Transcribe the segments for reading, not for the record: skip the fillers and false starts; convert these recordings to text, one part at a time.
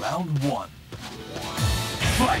Round one. Fight!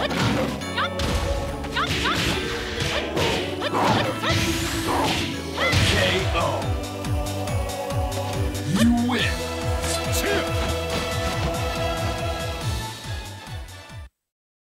Fight!